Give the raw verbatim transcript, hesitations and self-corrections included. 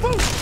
Boom!